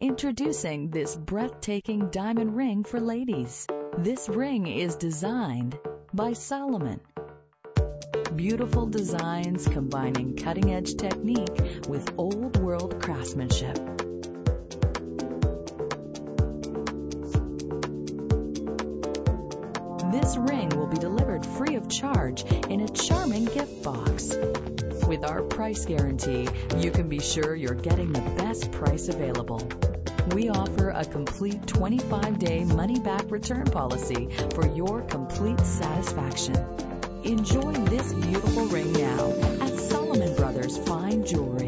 Introducing this breathtaking diamond ring for ladies. This ring is designed by Solomon. Beautiful designs combining cutting-edge technique with old-world craftsmanship. This ring will be delivered free of charge in a charming gift box. With our price guarantee, you can be sure you're getting the best price available. We offer a complete 25-day money-back return policy for your complete satisfaction. Enjoy this beautiful ring now at Solomon Brothers Fine Jewelry.